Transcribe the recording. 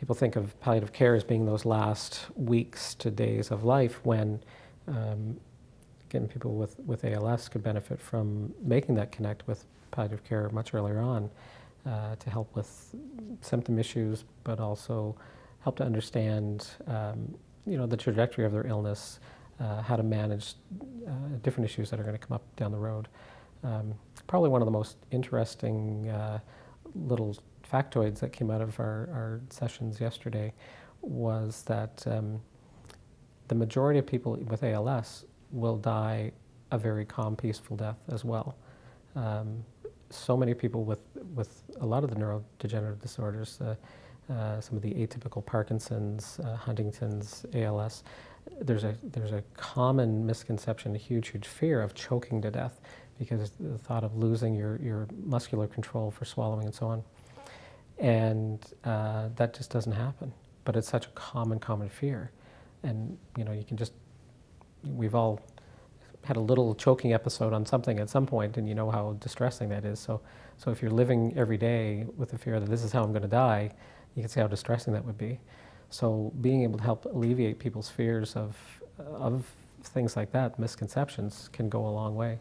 People think of palliative care as being those last weeks to days of life when again, people with ALS could benefit from making that connect with palliative care much earlier on to help with symptom issues, but also help to understand you know, the trajectory of their illness, how to manage different issues that are going to come up down the road. Probably one of the most interesting little factoids that came out of our sessions yesterday was that the majority of people with ALS will die a very calm, peaceful death as well. So many people with a lot of the neurodegenerative disorders, some of the atypical Parkinson's, Huntington's, ALS, there's a common misconception, a huge fear of choking to death because the thought of losing your muscular control for swallowing and so on. And that just doesn't happen. But it's such a common fear. And you know, you can just, we've all had a little choking episode on something at some point, and you know how distressing that is. So if you're living every day with the fear that this is how I'm going to die, you can see how distressing that would be. So being able to help alleviate people's fears of things like that, misconceptions, can go a long way.